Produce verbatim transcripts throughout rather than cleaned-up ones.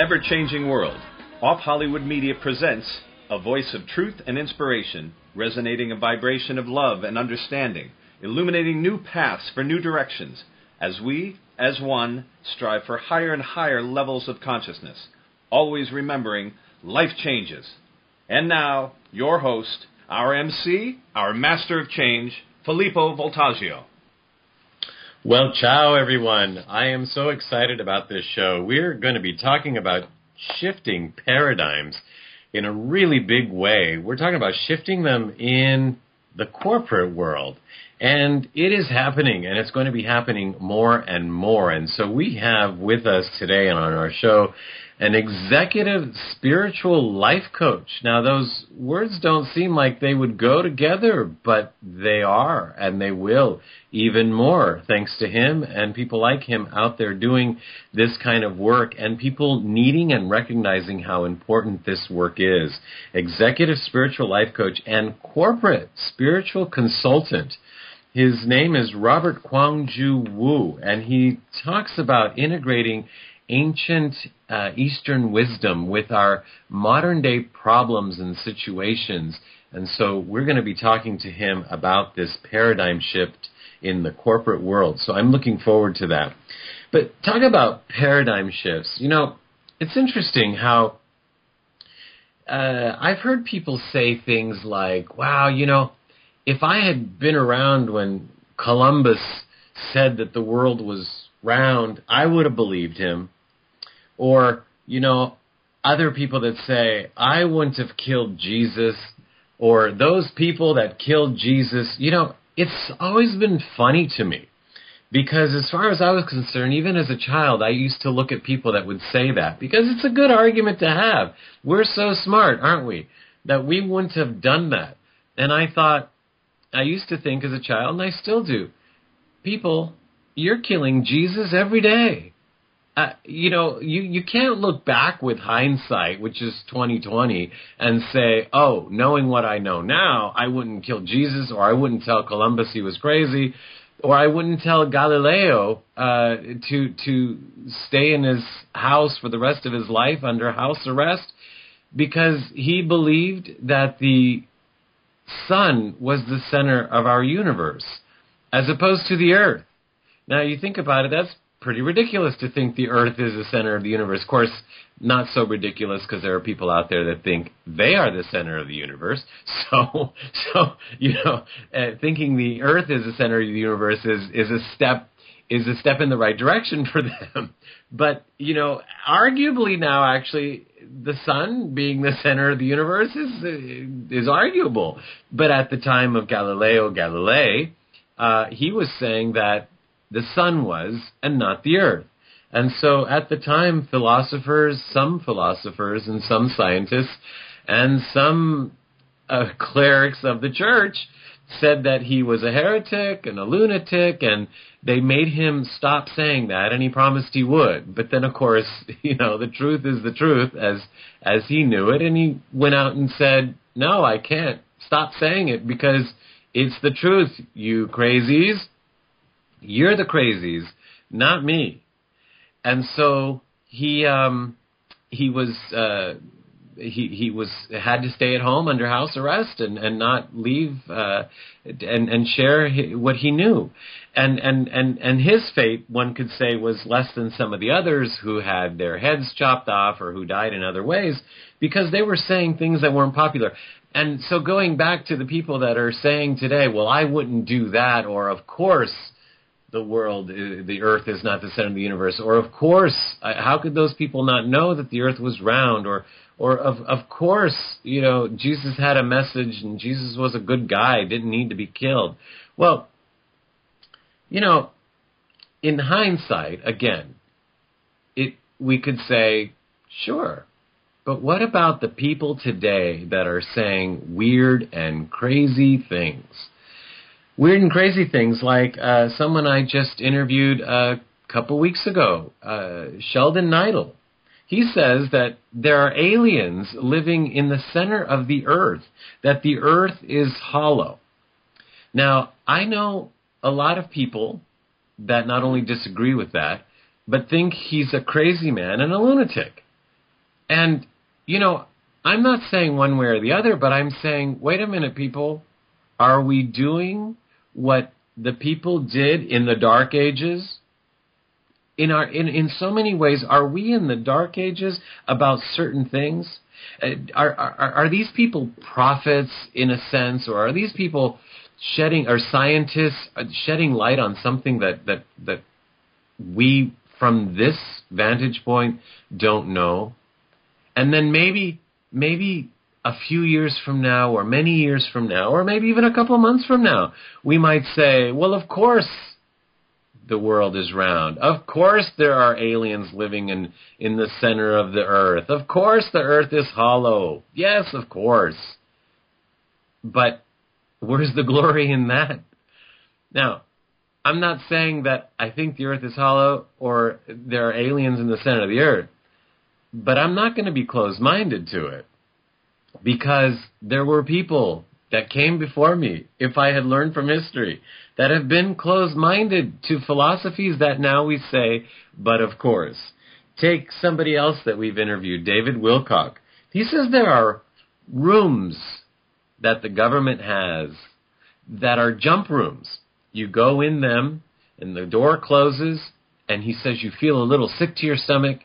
an ever-changing world, Off Hollywood Media presents a voice of truth and inspiration, resonating a vibration of love and understanding, illuminating new paths for new directions, as we, as one, strive for higher and higher levels of consciousness, always remembering life changes. And now, your host, our M C, our master of change, Filippo Voltaggio. Well, ciao, everyone. I am so excited about this show. We're going to be talking about shifting paradigms in a really big way. We're talking about shifting them in the corporate world. And it is happening, and it's going to be happening more and more. And so we have with us today on our show an executive spiritual life coach. Now, those words don't seem like they would go together, but they are, and they will even more, thanks to him and people like him out there doing this kind of work, and people needing and recognizing how important this work is. Executive spiritual life coach and corporate spiritual consultant. His name is Robert Kuang Ju Wu, and he talks about integrating ancient uh, Eastern wisdom with our modern-day problems and situations. And so we're going to be talking to him about this paradigm shift in the corporate world. So I'm looking forward to that. But talk about paradigm shifts. You know, it's interesting how uh, I've heard people say things like, wow, you know, if I had been around when Columbus said that the world was round, I would have believed him. Or, you know, other people that say, I wouldn't have killed Jesus, or those people that killed Jesus. You know, it's always been funny to me, because as far as I was concerned, even as a child, I used to look at people that would say that, because it's a good argument to have. We're so smart, aren't we, that we wouldn't have done that. And I thought, I used to think as a child, and I still do, people, you're killing Jesus every day. Uh, you know, you, you can't look back with hindsight, which is twenty twenty, and say, oh, knowing what I know now, I wouldn't kill Jesus, or I wouldn't tell Columbus he was crazy, or I wouldn't tell Galileo uh, to, to stay in his house for the rest of his life under house arrest, because he believed that the sun was the center of our universe, as opposed to the earth. Now, you think about it, that's pretty ridiculous to think the earth is the center of the universe. Of course, not so ridiculous, because there are people out there that think they are the center of the universe. So, so you know, uh, thinking the earth is the center of the universe is, is a step is a step in the right direction for them. But, you know, arguably now, actually, the sun being the center of the universe is, is arguable. But at the time of Galileo Galilei, uh, he was saying that the sun was, and not the earth. And so at the time, philosophers, some philosophers and some scientists and some uh, clerics of the church said that he was a heretic and a lunatic, and they made him stop saying that, and he promised he would. But then, of course, you know, the truth is the truth as as he knew it, and he went out and said, no, I can't stop saying it, because it's the truth, you crazies. You're the crazies, not me. And so he um, he was uh, he he was had to stay at home under house arrest and, and not leave uh, and and share what he knew. And and and and his fate, one could say, was less than some of the others who had their heads chopped off or who died in other ways, because they were saying things that weren't popular. And so going back to the people that are saying today, well, I wouldn't do that, or of course, the world, the earth is not the center of the universe, or of course, how could those people not know that the earth was round, or or of, of course, you know, Jesus had a message and Jesus was a good guy, didn't need to be killed. Well, you know, in hindsight, again, it we could say, sure, but what about the people today that are saying weird and crazy things? Weird and crazy things like uh, someone I just interviewed a couple weeks ago, uh, Sheldon Niddle. He says that there are aliens living in the center of the earth, that the earth is hollow. Now, I know a lot of people that not only disagree with that, but think he's a crazy man and a lunatic. And, you know, I'm not saying one way or the other, but I'm saying, wait a minute, people, are we doing what the people did in the Dark Ages? In our, in, in so many ways, are we in the Dark Ages about certain things? Uh, are, are, are these people prophets in a sense, or are these people shedding, or scientists shedding light on something that, that, that we, from this vantage point, don't know? And then maybe, maybe a few years from now, or many years from now, or maybe even a couple of months from now, we might say, well, of course the world is round. Of course there are aliens living in, in the center of the earth. Of course the earth is hollow. Yes, of course. But where's the glory in that? Now, I'm not saying that I think the earth is hollow or there are aliens in the center of the earth, but I'm not going to be closed-minded to it, because there were people that came before me, if I had learned from history, that have been closed-minded to philosophies that now we say, but of course. Take somebody else that we've interviewed, David Wilcock. He says there are rooms that the government has that are jump rooms. You go in them, and the door closes, and he says you feel a little sick to your stomach,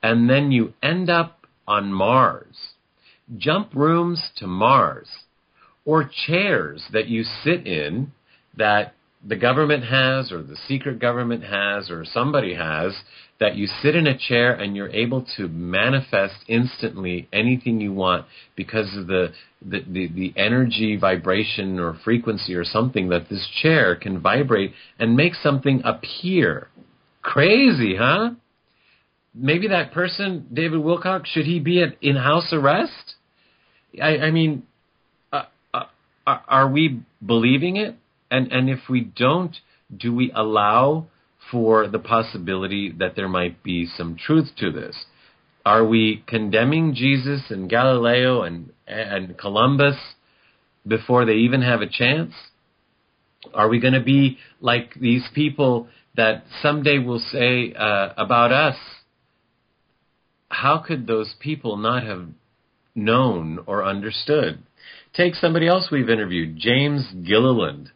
and then you end up on Mars. Jump rooms to Mars. Or chairs that you sit in that the government has, or the secret government has, or somebody has, that you sit in a chair and you're able to manifest instantly anything you want because of the, the, the, the energy, vibration, or frequency or something that this chair can vibrate and make something appear. Crazy, huh? Maybe that person, David Wilcock, should he be at in-house arrest? I, I mean, uh, uh, are we believing it? And, and if we don't, do we allow for the possibility that there might be some truth to this? Are we condemning Jesus and Galileo and, and Columbus before they even have a chance? Are we going to be like these people that someday will say uh, about us, how could those people not have known or understood? Take somebody else we've interviewed, James Gilliland.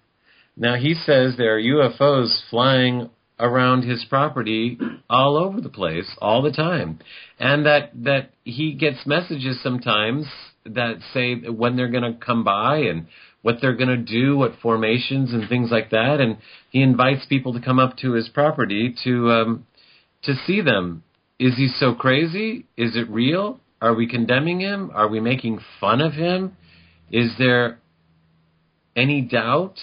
Now, he says there are U F Os flying around his property all over the place, all the time, and that, that he gets messages sometimes that say when they're going to come by and what they're going to do, what formations and things like that, and he invites people to come up to his property to um, to see them. Is he so crazy? Is it real? Are we condemning him? Are we making fun of him? Is there any doubt?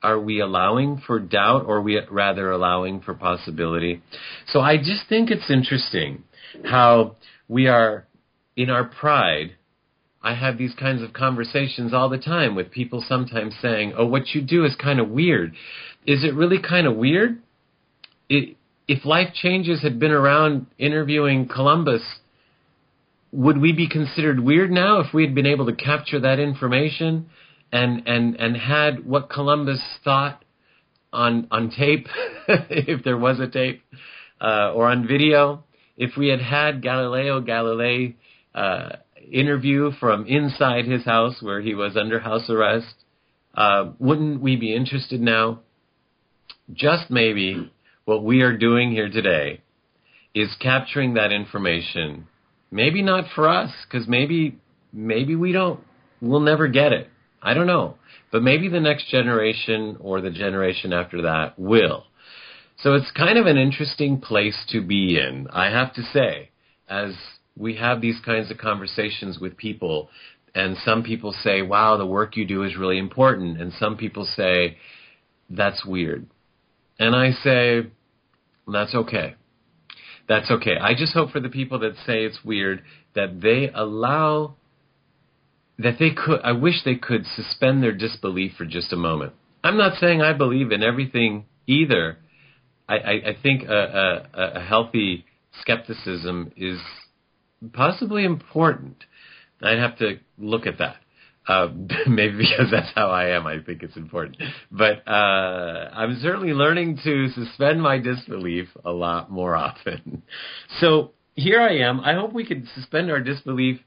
Are we allowing for doubt, or are we rather allowing for possibility? So I just think it's interesting how we are, in our pride, I have these kinds of conversations all the time with people sometimes saying, oh, what you do is kind of weird. Is it really kind of weird? It, if Life Changes had been around interviewing Columbus, would we be considered weird now if we had been able to capture that information and and, and had what Columbus thought on, on tape, if there was a tape, uh, or on video? If we had had Galileo Galilei uh, interview from inside his house where he was under house arrest, uh, wouldn't we be interested now? Just maybe. What we are doing here today is capturing that information. Maybe not for us, because maybe maybe we don't, we'll never get it. I don't know. But maybe the next generation or the generation after that will. So it's kind of an interesting place to be in, I have to say, as we have these kinds of conversations with people, and some people say, wow, the work you do is really important, and some people say, that's weird. And I say, that's okay. That's okay. I just hope for the people that say it's weird that they allow, that they could, I wish they could suspend their disbelief for just a moment. I'm not saying I believe in everything either. I, I, I think a, a, a healthy skepticism is possibly important. I'd have to look at that. Uh, maybe because that's how I am, I think it's important. But uh, I'm certainly learning to suspend my disbelief a lot more often. So here I am. I hope we could suspend our disbelief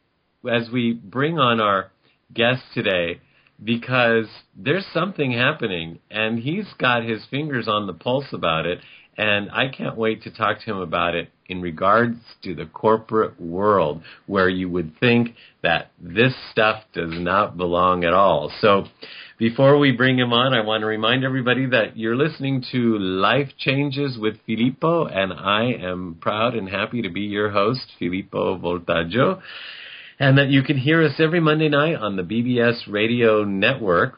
as we bring on our guest today, because there's something happening, and he's got his fingers on the pulse about it, and I can't wait to talk to him about it in regards to the corporate world, where you would think that this stuff does not belong at all. So before we bring him on, I want to remind everybody that you're listening to Life Changes with Filippo, and I am proud and happy to be your host, Filippo Voltaggio. And that you can hear us every Monday night on the B B S Radio Network.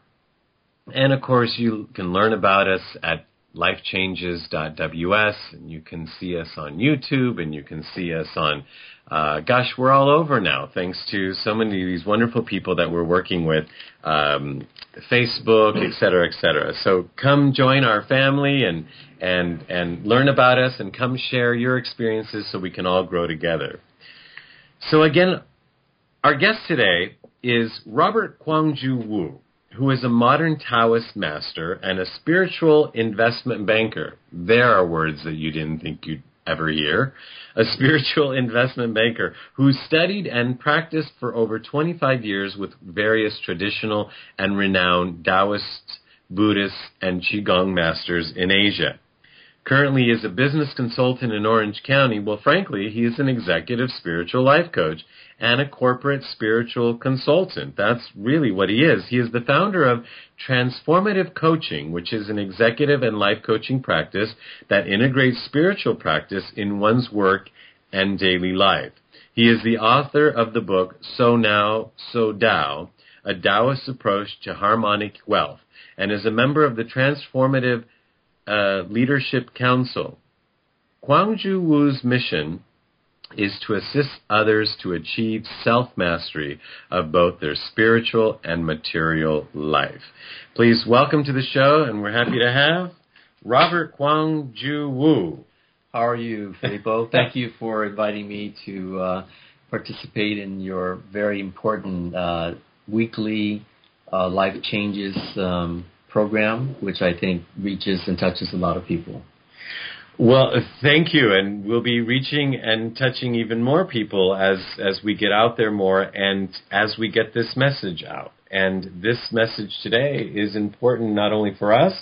And, of course, you can learn about us at life changes dot w s, and you can see us on YouTube, and you can see us on, uh, gosh, we're all over now, thanks to so many of these wonderful people that we're working with, um, Facebook, et cetera, et cetera. So come join our family and, and, and learn about us, and come share your experiences so we can all grow together. So, again, our guest today is Robert Kuang Ju Wu, who is a modern Taoist master and a spiritual investment banker. There are words that you didn't think you'd ever hear. A spiritual investment banker who studied and practiced for over twenty-five years with various traditional and renowned Taoists, Buddhists, and qigong masters in Asia. Currently, he is a business consultant in Orange County. Well, frankly, he is an executive spiritual life coach and a corporate spiritual consultant. That's really what he is. He is the founder of Transformative Coaching, which is an executive and life coaching practice that integrates spiritual practice in one's work and daily life. He is the author of the book So Now, So Tao, A Taoist Approach to Harmonic Wealth, and is a member of the Transformative Uh, Leadership Council. Kuang Ju Wu's mission is to assist others to achieve self-mastery of both their spiritual and material life. Please welcome to the show, and we're happy to have Robert Kuang Ju Wu. How are you, Filippo? Thank you for inviting me to uh, participate in your very important uh, weekly uh, Life Changes um program, which I think reaches and touches a lot of people. Well, thank you, and we'll be reaching and touching even more people as, as we get out there more and as we get this message out. And this message today is important not only for us,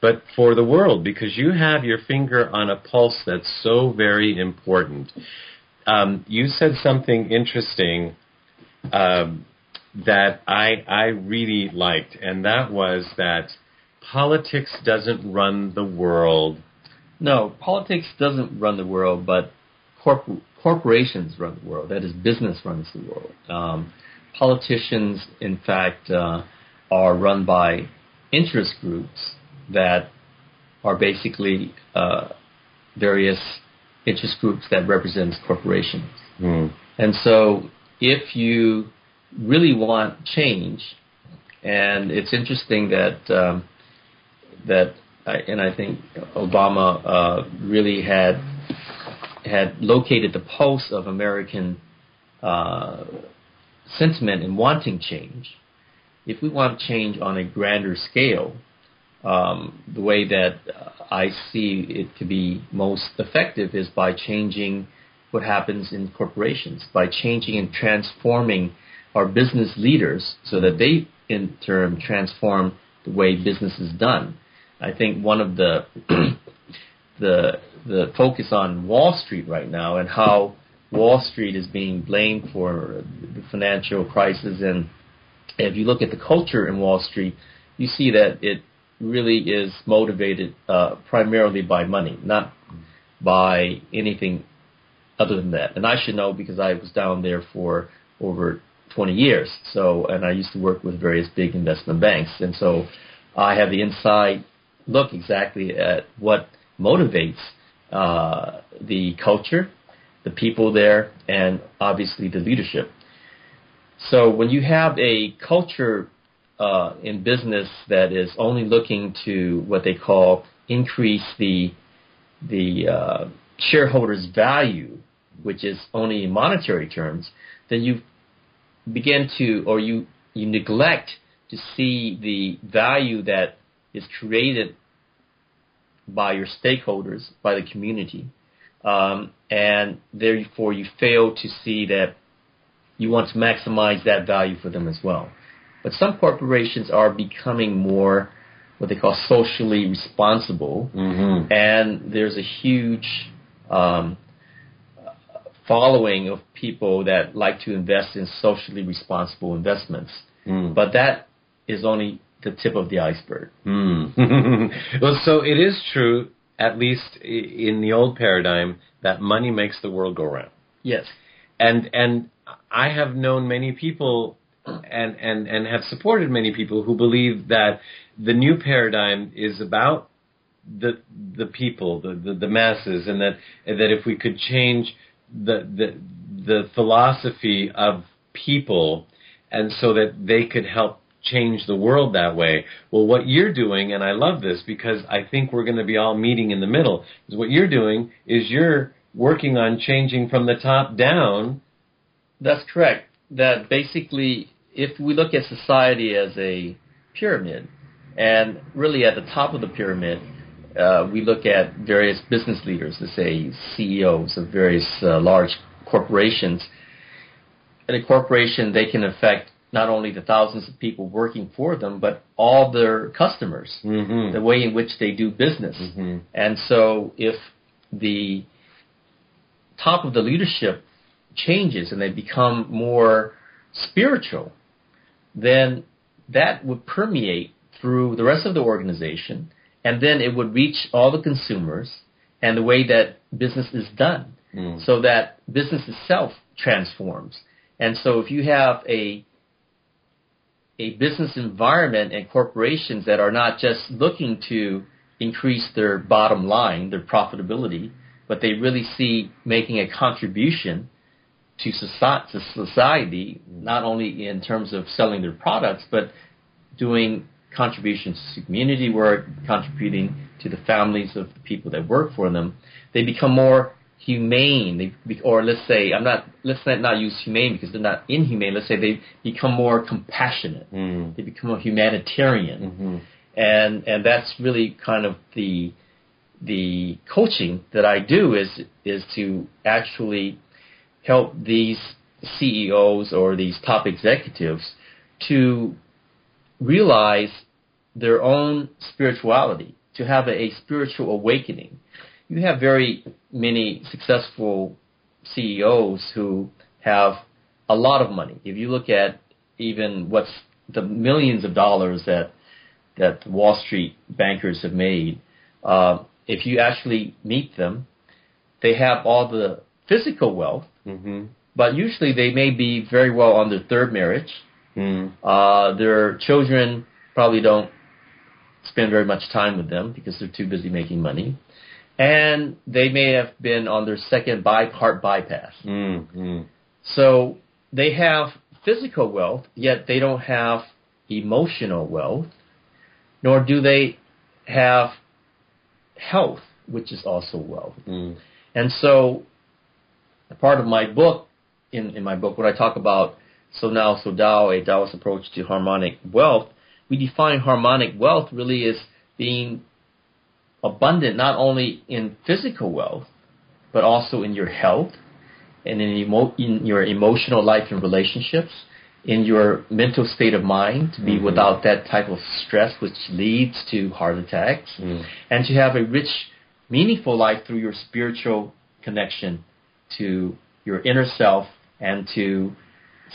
but for the world, because you have your finger on a pulse that's so very important. Um, you said something interesting um, that I, I really liked, and that was that politics doesn't run the world. No, politics doesn't run the world, but corp- corporations run the world. That is, business runs the world. Um, politicians, in fact, uh, are run by interest groups that are basically uh, various interest groups that represents corporations. Mm. And so if you really want change, and it's interesting that um, that I, and I think Obama uh, really had had located the pulse of American uh, sentiment in wanting change. If we want change on a grander scale, um, the way that I see it to be most effective is by changing what happens in corporations, by changing and transforming our business leaders so that they, in turn, transform the way business is done. I think one of the the the focus on Wall Street right now, and how Wall Street is being blamed for the financial crisis, and if you look at the culture in Wall Street, you see that it really is motivated uh, primarily by money, not by anything other than that. And I should know because I was down there for over twenty years, so, and I used to work with various big investment banks, and so I have the inside look exactly at what motivates uh, the culture, the people there, and obviously the leadership. So when you have a culture uh, in business that is only looking to what they call increase the the uh, shareholders' value, which is only in monetary terms, then you've begin to, or you, you neglect to see the value that is created by your stakeholders, by the community, um, and therefore you fail to see that you want to maximize that value for them as well. But some corporations are becoming more what they call socially responsible, mm-hmm. and there's a huge um, following of people that like to invest in socially responsible investments. Mm. But that is only the tip of the iceberg. Mm. Well, so it is true, at least in the old paradigm, that money makes the world go round. Yes. And and I have known many people and, and, and have supported many people who believe that the new paradigm is about the the people, the, the, the masses, and that that if we could change the the the philosophy of people and so that they could help change the world that way. Well, what you're doing, and I love this because I think we're going to be all meeting in the middle, is what you're doing is you're working on changing from the top down. That's correct. That basically, if we look at society as a pyramid, and really at the top of the pyramid, uh, we look at various business leaders, let's say C E Os of various uh, large corporations. In a corporation, they can affect not only the thousands of people working for them, but all their customers, mm-hmm. the way in which they do business. Mm-hmm. And so if the top of the leadership changes and they become more spiritual, then that would permeate through the rest of the organization, and then it would reach all the consumers and the way that business is done, mm. so that business itself transforms. And so if you have a a business environment and corporations that are not just looking to increase their bottom line, their profitability, but they really see making a contribution to society, not only in terms of selling their products, but doing contributions to community work, contributing to the families of the people that work for them, they become more humane, they, or let's say, I'm not, let's not use humane because they're not inhumane, let's say they become more compassionate, mm-hmm. they become a humanitarian, mm-hmm. and and that's really kind of the the coaching that I do is is to actually help these C E Os or these top executives to realize their own spirituality, to have a, a spiritual awakening. You have very many successful C E Os who have a lot of money. If you look at even what's the millions of dollars that that Wall Street bankers have made, uh, if you actually meet them, they have all the physical wealth, mm-hmm. but usually they may be very well on their third marriage. Mm. Uh, their children probably don't spend very much time with them because they're too busy making money. And they may have been on their second bi- heart bypass. Mm, mm. So they have physical wealth, yet they don't have emotional wealth, nor do they have health, which is also wealth. Mm. And so part of my book, in, in my book, what I talk about, So Now, So Tao, a Taoist approach to harmonic wealth, we define harmonic wealth really as being abundant not only in physical wealth, but also in your health and in, emo- in your emotional life and relationships, in your mental state of mind, to be mm-hmm. without that type of stress which leads to heart attacks, mm. and to have a rich, meaningful life through your spiritual connection to your inner self and to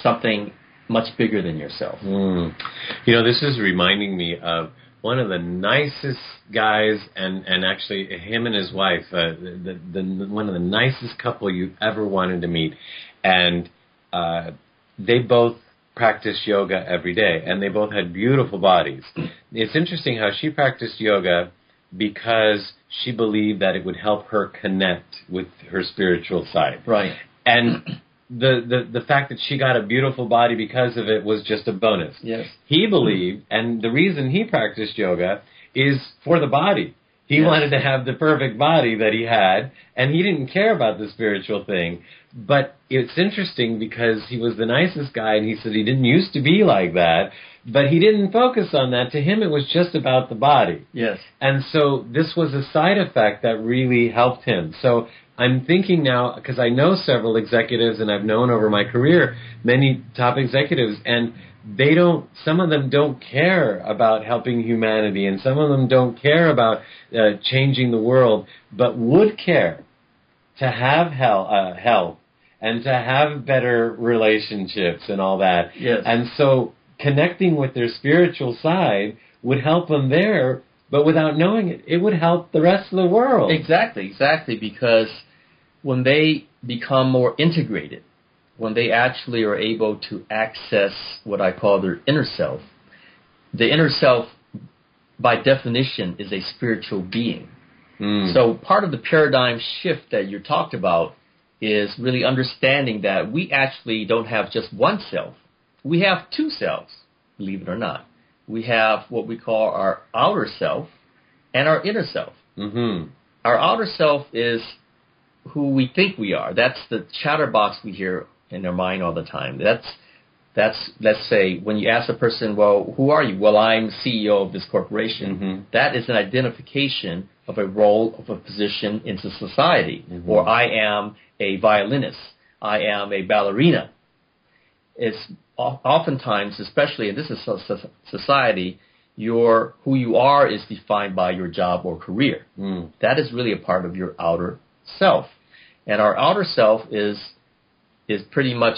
something much bigger than yourself. Mm. You know, this is reminding me of one of the nicest guys, and, and actually him and his wife, uh, the, the, the one of the nicest couple you've ever wanted to meet. And uh, they both practice yoga every day, and they both had beautiful bodies. It's interesting how she practiced yoga because she believed that it would help her connect with her spiritual side. Right. And The, the the fact that she got a beautiful body because of it was just a bonus. Yes. He believed, and the reason he practiced yoga is for the body. He yes. wanted to have the perfect body that he had, and he didn't care about the spiritual thing. But it's interesting because he was the nicest guy, and he said he didn't used to be like that, but he didn't focus on that. To him, it was just about the body. Yes. And so this was a side effect that really helped him. So I'm thinking now, because I know several executives and I've known over my career many top executives, and they don't, some of them don't care about helping humanity, and some of them don't care about uh, changing the world, but would care to have help, uh, help and to have better relationships and all that. Yes. And so connecting with their spiritual side would help them there, but without knowing it, it would help the rest of the world. Exactly, exactly, because when they become more integrated, when they actually are able to access what I call their inner self, the inner self, by definition, is a spiritual being. Mm. So part of the paradigm shift that you talked about is really understanding that we actually don't have just one self. We have two selves, believe it or not. We have what we call our outer self and our inner self. Mm-hmm. Our outer self is who we think we are. That's the chatterbox we hear in their mind all the time. That's, that's let's say, when you ask a person, well, who are you? Well, I'm C E O of this corporation. Mm-hmm. That is an identification of a role, of a position into society. Mm-hmm. Or I am a violinist. I am a ballerina. It's oftentimes, especially in this society, your who you are is defined by your job or career. Mm. That is really a part of your outer self. And our outer self is is pretty much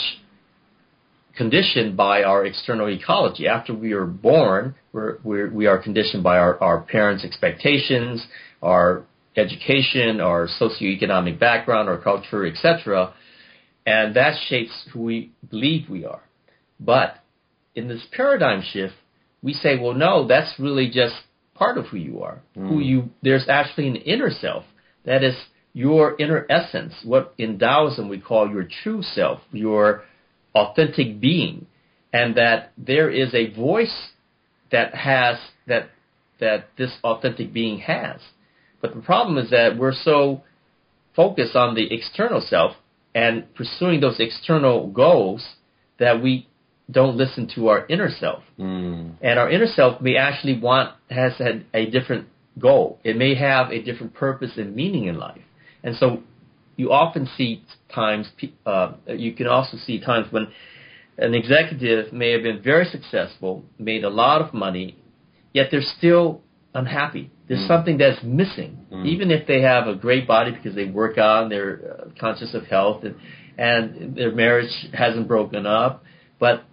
conditioned by our external ecology. After we are born, we're, we're, we are conditioned by our, our parents' expectations, our education, our socioeconomic background, our culture, et cetera. And that shapes who we believe we are. But in this paradigm shift, we say, well, no, that's really just part of who you are. Mm. Who you there's actually an inner self. That is your inner essence, what in Taoism we call your true self, your authentic being, and that there is a voice that has that that this authentic being has. But the problem is that we're so focused on the external self and pursuing those external goals that we don't listen to our inner self. Mm. And our inner self may actually want, has had a different goal. It may have a different purpose and meaning in life. And so you often see times, uh, you can also see times when an executive may have been very successful, made a lot of money, yet they're still unhappy. There's mm. something that's missing. Mm. Even if they have a great body because they work out and they're uh, conscious of health and, and their marriage hasn't broken up, but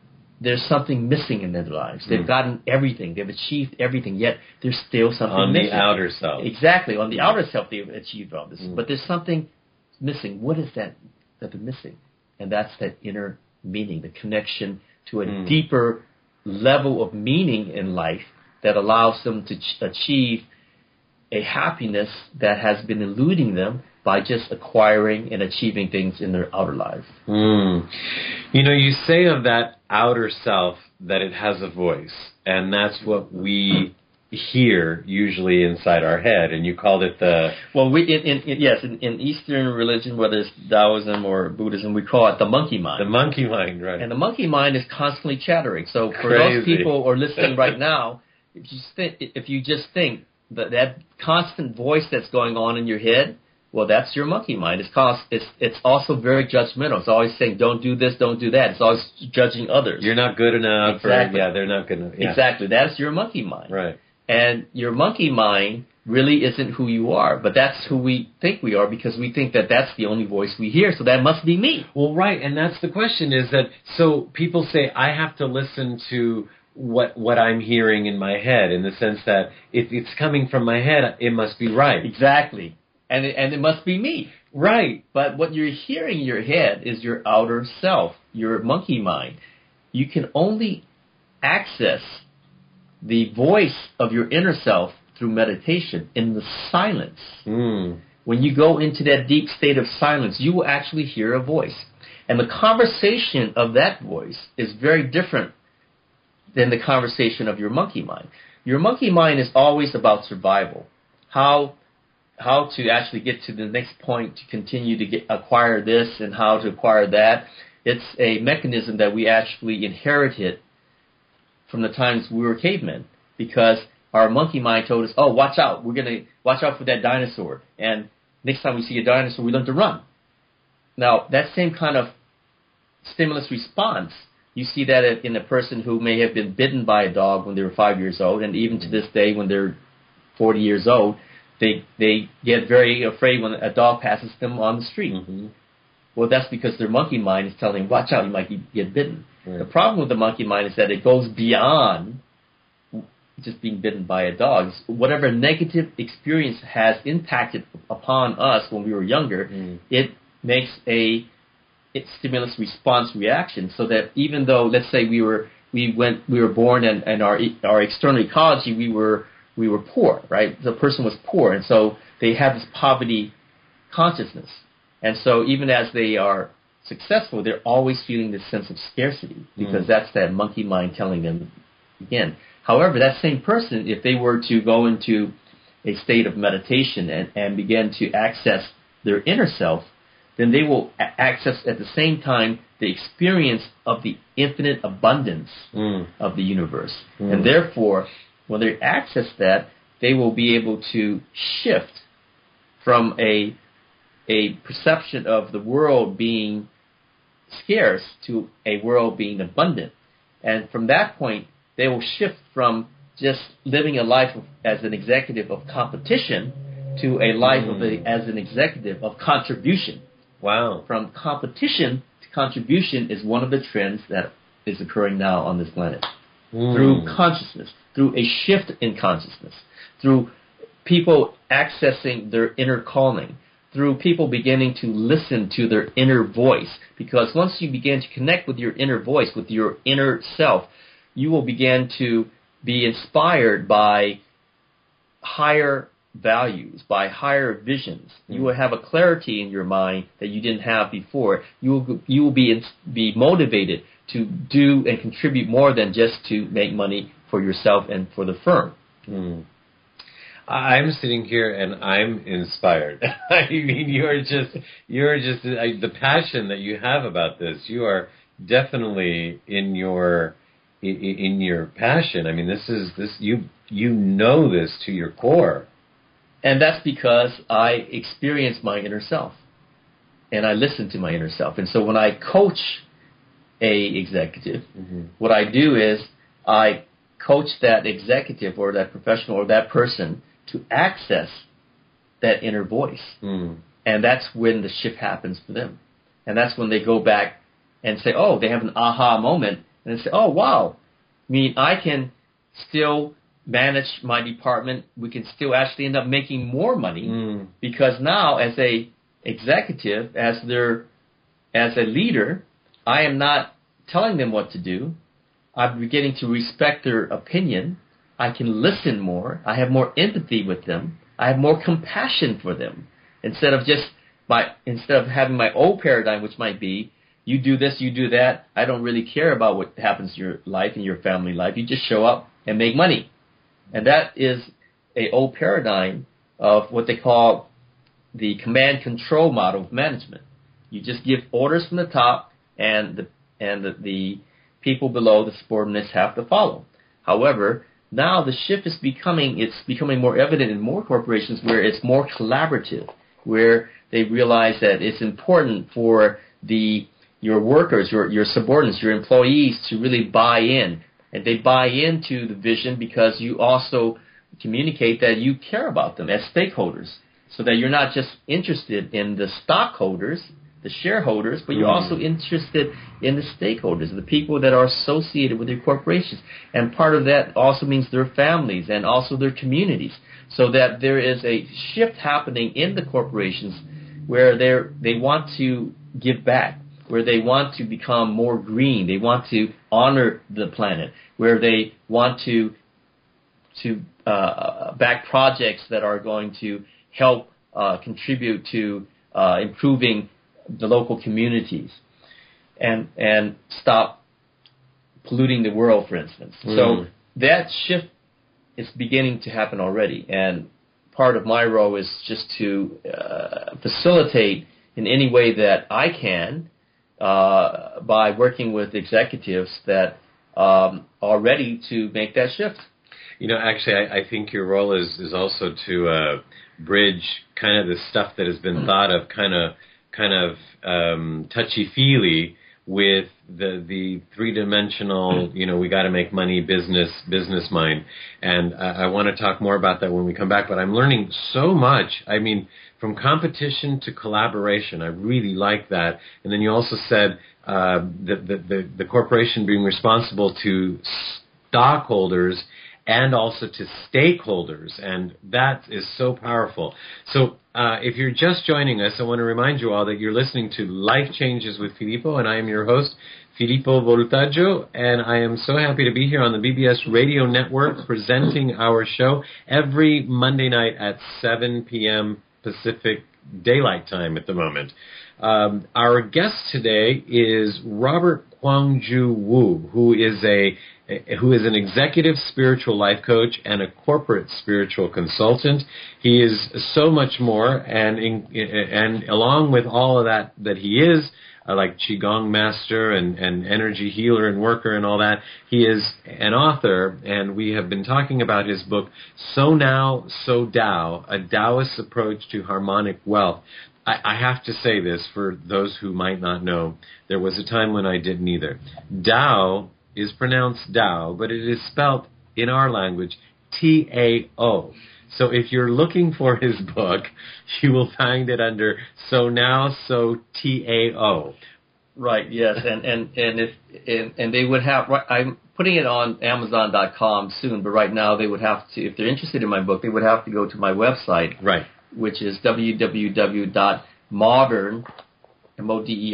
there's something missing in their lives. They've mm. gotten everything. They've achieved everything, yet there's still something on missing. On the outer self. Exactly. On the yeah. outer self, they've achieved all this. Mm. But there's something missing. What is that that they're missing? And that's that inner meaning, the connection to a mm. deeper level of meaning in life that allows them to ch- achieve a happiness that has been eluding them by just acquiring and achieving things in their outer life. Mm. You know, you say of that outer self that it has a voice, and that's what we hear usually inside our head, and you called it the... Well, we in, in, in, yes, in, in Eastern religion, whether it's Taoism or Buddhism, we call it the monkey mind. The monkey mind, right. And the monkey mind is constantly chattering. So for Crazy. Those people who are listening right now, if you, th- if you just think that that constant voice that's going on in your head, well, that's your monkey mind. It's, cost, it's it's also very judgmental. It's always saying, don't do this, don't do that. It's always judging others. You're not good enough. Exactly. Or, yeah, they're not good enough. Yeah. Exactly. That's your monkey mind. Right. And your monkey mind really isn't who you are, but that's who we think we are because we think that that's the only voice we hear, so that must be me. Well, right, and that's the question is that, so people say, I have to listen to what what I'm hearing in my head in the sense that if it's coming from my head, it must be right. Exactly. And it, and it must be me. Right. But what you're hearing in your head is your outer self, your monkey mind. You can only access the voice of your inner self through meditation in the silence. Mm. When you go into that deep state of silence, you will actually hear a voice. And the conversation of that voice is very different than the conversation of your monkey mind. Your monkey mind is always about survival. How... how to actually get to the next point to continue to get, acquire this and how to acquire that. It's a mechanism that we actually inherited from the times we were cavemen because our monkey mind told us, oh, watch out. We're going to watch out for that dinosaur. And next time we see a dinosaur, we learn to run. Now, that same kind of stimulus response, you see that in a person who may have been bitten by a dog when they were five years old, and even to this day when they're forty years old, they they get very afraid when a dog passes them on the street. Mm-hmm. Well, that's because their monkey mind is telling them, watch out, you might get bitten. Right. The problem with the monkey mind is that it goes beyond just being bitten by a dog. It's whatever negative experience has impacted upon us when we were younger, mm. it makes a it stimulus response reaction, so that even though, let's say we were we went we were born and, and our our external ecology, we were we were poor, right? The person was poor, and so they have this poverty consciousness. And so even as they are successful, they're always feeling this sense of scarcity, because mm. that's that monkey mind telling them again. However, that same person, if they were to go into a state of meditation and, and begin to access their inner self, then they will a- access at the same time the experience of the infinite abundance mm. of the universe. Mm. And therefore, when they access that, they will be able to shift from a a perception of the world being scarce to a world being abundant. And from that point, they will shift from just living a life of, as an executive of competition to a life mm. of a, as an executive of contribution. Wow. From competition to contribution is one of the trends that is occurring now on this planet. Mm. Through consciousness, through a shift in consciousness, through people accessing their inner calling, through people beginning to listen to their inner voice. Because once you begin to connect with your inner voice, with your inner self, you will begin to be inspired by higher values, by higher visions. Mm. You will have a clarity in your mind that you didn't have before. You will, you will be, be motivated to do and contribute more than just to make money for yourself and for the firm. Mm. I'm sitting here and I'm inspired. I mean, you're just, you're just, I, the passion that you have about this, you are definitely in your, in, in your passion. I mean, this is, this, you, you know this to your core. And that's because I experience my inner self and I listen to my inner self. And so when I coach a executive, mm-hmm. what I do is I coach that executive or that professional or that person to access that inner voice. Mm. And that's when the shift happens for them. And that's when they go back and say, oh, they have an aha moment. And they say, oh, wow, I mean, I can still manage my department. We can still actually end up making more money mm. because now as a executive, as their, as a leader, I am not telling them what to do. I'm beginning to respect their opinion. I can listen more. I have more empathy with them. I have more compassion for them. Instead of just my, instead of having my old paradigm, which might be, you do this, you do that. I don't really care about what happens in your life and your family life. You just show up and make money. And that is a old paradigm of what they call the command control model of management. You just give orders from the top, and the, and the, the people below, the subordinates, have to follow. However, now the shift is becoming, it's becoming more evident in more corporations where it's more collaborative, where they realize that it's important for the your workers, your, your subordinates, your employees to really buy in. And they buy into the vision because you also communicate that you care about them as stakeholders, so that you're not just interested in the stockholders, the shareholders, but you're also interested in the stakeholders, the people that are associated with your corporations. And part of that also means their families and also their communities, so that there is a shift happening in the corporations where they they want to give back, where they want to become more green, they want to honor the planet, where they want to to uh, back projects that are going to help uh, contribute to uh, improving the local communities and and stop polluting the world, for instance. Mm. So that shift is beginning to happen already. And part of my role is just to uh, facilitate in any way that I can, Uh, by working with executives that um, are ready to make that shift. You know, actually, I, I think your role is, is also to uh, bridge kind of the stuff that has been thought of kind of kind of um, touchy-feely with the the three-dimensional, you know, we got to make money business business mind. And I, I want to talk more about that when we come back. But I'm learning so much. I mean, from competition to collaboration, I really like that. And then you also said uh, that the, the, the corporation being responsible to stockholders and also to stakeholders, and that is so powerful. So uh, if you're just joining us, I want to remind you all that you're listening to Life Changes with Filippo, and I am your host, Filippo Voltaggio, and I am so happy to be here on the B B S Radio Network presenting our show every Monday night at seven p m Pacific Daylight Time at the moment. Um, our guest today is Robert Kuang Ju Wu, who is a who is an executive spiritual life coach and a corporate spiritual consultant. He is so much more, and in, and along with all of that that he is, uh, like qigong master and, and energy healer and worker and all that, he is an author, and we have been talking about his book, So Now, So Tao, A Taoist Approach to Harmonic Wealth. I have to say this for those who might not know. There was a time when I didn't either. Tao is pronounced Tao, but it is spelt in our language T A O. So if you're looking for his book, you will find it under So Now, So T A O. Right, yes, and and and if and, and they would have, I'm putting it on Amazon dot com soon, but right now they would have to, if they're interested in my book, they would have to go to my website. Right. Which is w w w dot modern dao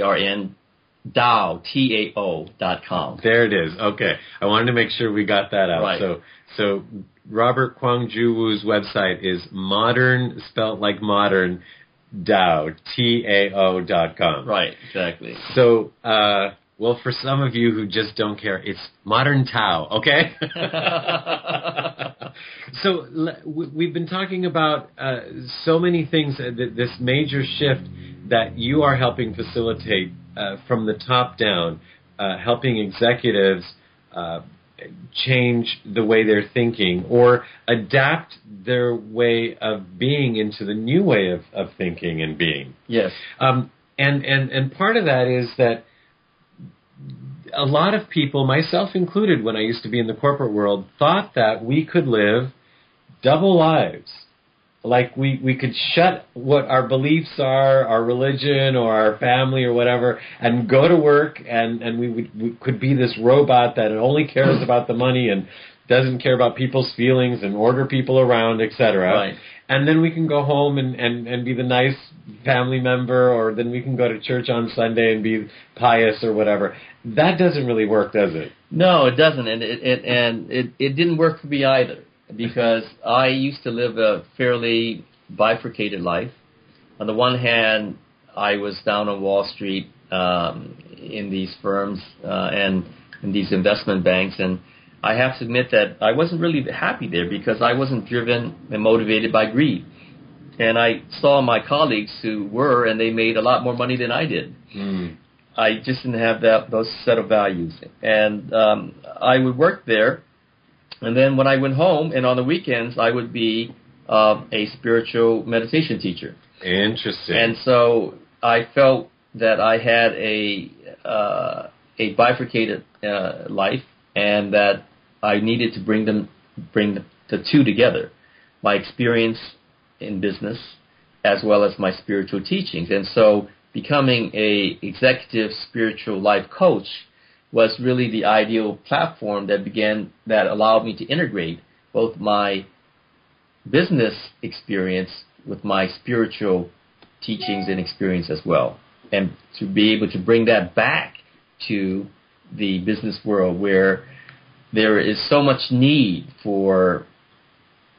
dot com. There it is. Okay. I wanted to make sure we got that out. Right. So so Robert Kuang Ju Wu's website is modern, spelled like modern, Dao, T A O dot com. Right, exactly. So, uh, well, for some of you who just don't care, it's modern Tao, okay? So we've been talking about uh, so many things, uh, th this major shift that you are helping facilitate uh, from the top down, uh, helping executives uh, change the way they're thinking or adapt their way of being into the new way of, of thinking and being. Yes. Um, and, and, and part of that is that a lot of people, myself included, when I used to be in the corporate world, thought that we could live double lives. Like we, we could shut what our beliefs are, our religion or our family or whatever, and go to work, and, and we, would, we could be this robot that only cares about the money and doesn't care about people's feelings and order people around, et cetera. Right. And then we can go home and, and, and be the nice family member, or then we can go to church on Sunday and be pious or whatever. That doesn't really work, does it? No, it doesn't, and it, it and it, it didn't work for me either, because I used to live a fairly bifurcated life. On the one hand, I was down on Wall Street um, in these firms uh, and in these investment banks, and I have to admit that I wasn't really happy there because I wasn't driven and motivated by greed. And I saw my colleagues who were, and they made a lot more money than I did. Mm. I just didn't have that those set of values. And um, I would work there, and then when I went home and on the weekends, I would be uh, a spiritual meditation teacher. Interesting. And so I felt that I had a, uh, a bifurcated uh, life, and that I needed to bring them, bring the two together, my experience in business as well as my spiritual teachings. And so becoming a executive spiritual life coach was really the ideal platform that began, that allowed me to integrate both my business experience with my spiritual teachings and experience as well, and to be able to bring that back to the business world, where there is so much need for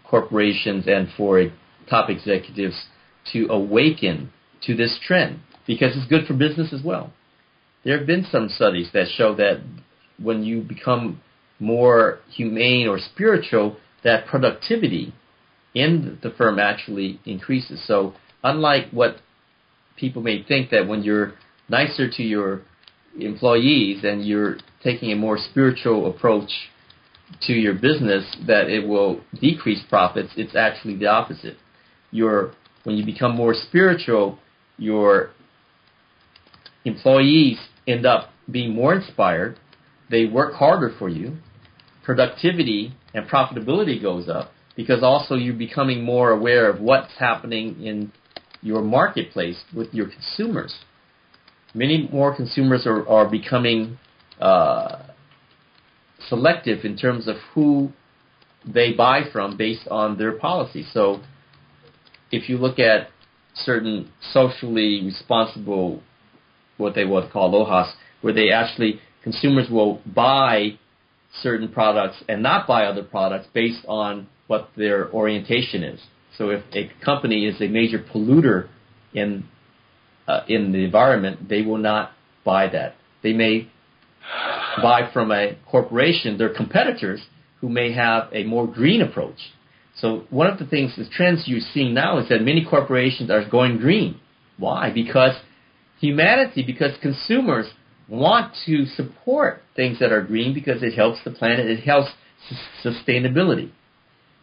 corporations and for top executives to awaken to this trend, because it's good for business as well. There have been some studies that show that when you become more humane or spiritual, that productivity in the firm actually increases. So unlike what people may think, that when you're nicer to your employees and you're taking a more spiritual approach to your business that it will decrease profits, it's actually the opposite. Your, when you become more spiritual, your employees end up being more inspired. They work harder for you. Productivity and profitability goes up because also you're becoming more aware of what's happening in your marketplace with your consumers. Many more consumers are, are becoming uh, selective in terms of who they buy from based on their policy. So if you look at certain socially responsible, what they would call Lohas, where they actually, consumers will buy certain products and not buy other products based on what their orientation is. So if a company is a major polluter in uh, in the environment, they will not buy that. They may buy from a corporation, their competitors, who may have a more green approach. So one of the things, the trends you're seeing now is that many corporations are going green. Why? Because humanity, because consumers want to support things that are green because it helps the planet, it helps sustainability.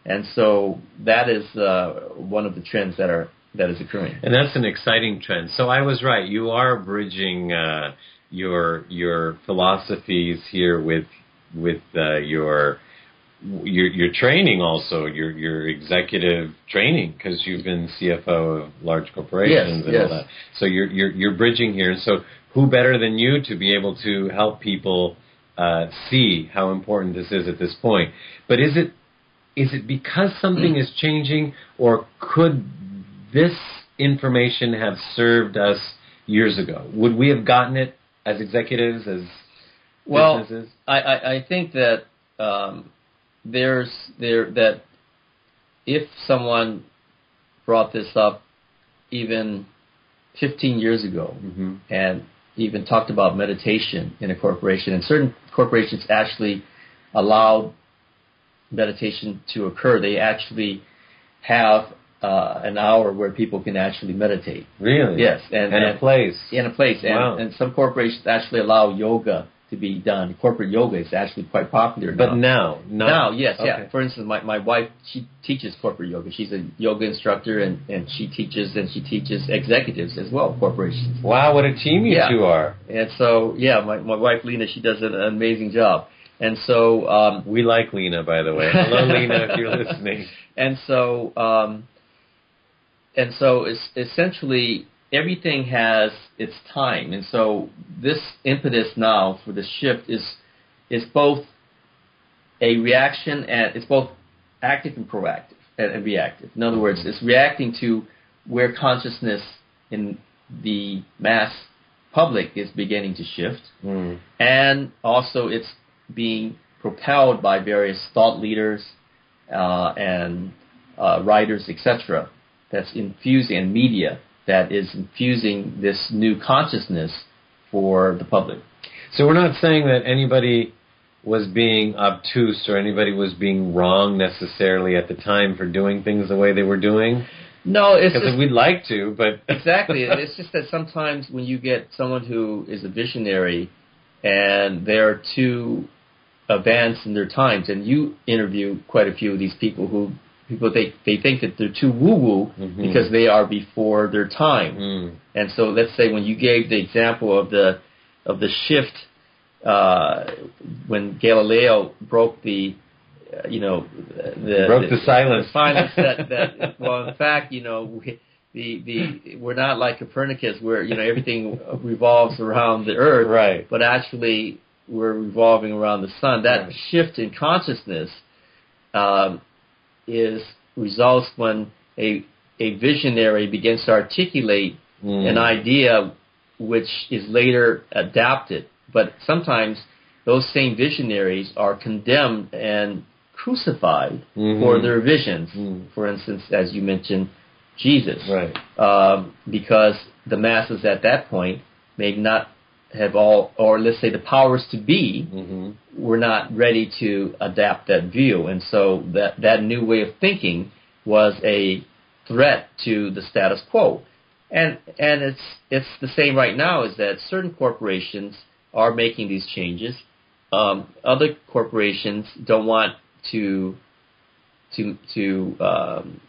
And so that is uh, one of the trends that are that is occurring. And that's an exciting trend. So I was right. You are bridging uh, your your philosophies here with with uh, your your your training also, your your executive training, because you've been C F O of large corporations yes, and yes. all that. So you're you're you're bridging here. So who better than you to be able to help people uh, see how important this is at this point? But is it Is it because something is changing, or could this information have served us years ago? Would we have gotten it as executives, as well, businesses? Well, I, I think that um, there's there that if someone brought this up even fifteen years ago mm-hmm. and even talked about meditation in a corporation, and certain corporations actually allowed meditation to occur. They actually have uh, an hour where people can actually meditate. Really? Yes. And, and, and a place. In a place. Wow. And, and some corporations actually allow yoga to be done. Corporate yoga is actually quite popular now. But now? Now, now yes. Okay. Yeah. For instance, my, my wife, she teaches corporate yoga. She's a yoga instructor, and, and she teaches and she teaches executives as well, corporations. Wow, what a team you yeah. two are. And so, yeah, my, my wife, Lena, she does an amazing job. And so um, we like Lena, by the way. Hello, Lena, if you're listening. And so, um, and so, it's essentially everything has its time. And so, this impetus now for the shift is is both a reaction and it's both active and proactive and, and reactive. In other words, it's reacting to where consciousness in the mass public is beginning to shift, mm. and also it's being propelled by various thought leaders uh, and uh, writers, et cetera, that's infusing, and media that is infusing this new consciousness for the public. So we're not saying that anybody was being obtuse or anybody was being wrong necessarily at the time for doing things the way they were doing? No, it's because we'd like to, but... Exactly. It's just that sometimes when you get someone who is a visionary and they're too advanced in their times. And you interview quite a few of these people who people they, they think that they're too woo-woo mm-hmm. because they are before their time. Mm. And so let's say when you gave the example of the of the shift uh, when Galileo broke the uh, you know the broke the, the silence the silence that, that well in fact you know. We, The, the, we're not like Copernicus where, you know, everything revolves around the Earth, right. but actually we're revolving around the sun. That right. shift in consciousness um, is results when a, a visionary begins to articulate mm. an idea which is later adapted. But sometimes those same visionaries are condemned and crucified mm-hmm. for their visions. Mm. For instance, as you mentioned, Jesus, right? Um, because the masses at that point may not have all, or let's say the powers to be, mm-hmm. were not ready to adapt that view, and so that that new way of thinking was a threat to the status quo, and and it's it's the same right now. Is that certain corporations are making these changes, um, other corporations don't want to to to um,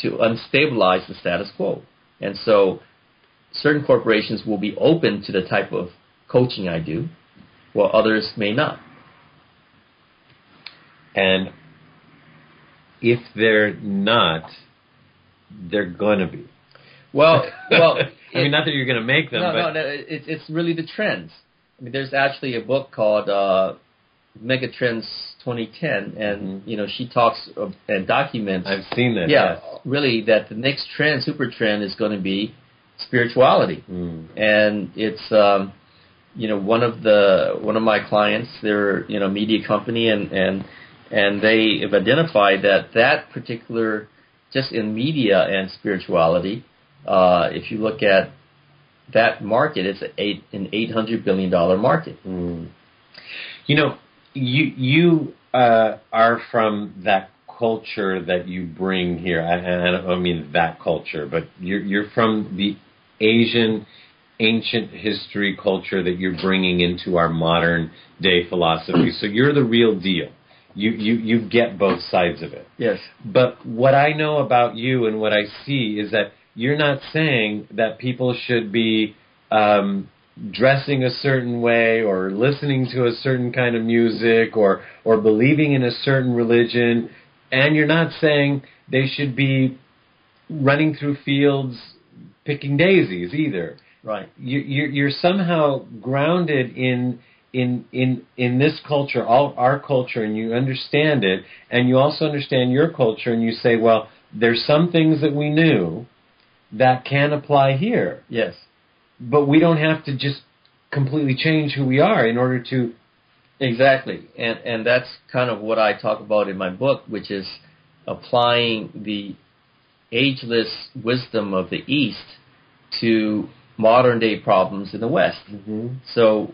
to unstabilize the status quo, and so certain corporations will be open to the type of coaching I do, while others may not. And if they're not, they're going to be. Well, well, I mean, it, not that you're going to make them. No, but no, no it, it's really the trends. I mean, there's actually a book called uh, Megatrends twenty ten, and mm-hmm. you know, she talks of, and documents. I've seen that. Yeah, yes. Really, that the next trend, super trend, is going to be spirituality, mm. and it's um, you know, one of the one of my clients, they're you know, a media company, and and and they have identified that that particular, just in media and spirituality. Uh, if you look at that market, it's eight, an eight hundred billion dollars market. Mm. You know, you you uh, are from that culture that you bring here. I, I don't mean that culture, but you're, you're from the Asian ancient history culture that you're bringing into our modern day philosophy. So you're the real deal. You, you, you get both sides of it. Yes. But what I know about you and what I see is that you're not saying that people should be um, dressing a certain way or listening to a certain kind of music or, or believing in a certain religion. And you're not saying they should be running through fields picking daisies either. Right. You, you're, you're somehow grounded in, in, in, in this culture, all, our culture, and you understand it. And you also understand your culture, and you say, well, there's some things that we knew that can apply here. Yes. But we don't have to just completely change who we are in order to... Exactly. And and that's kind of what I talk about in my book, which is applying the ageless wisdom of the East to modern-day problems in the West. Mm-hmm. So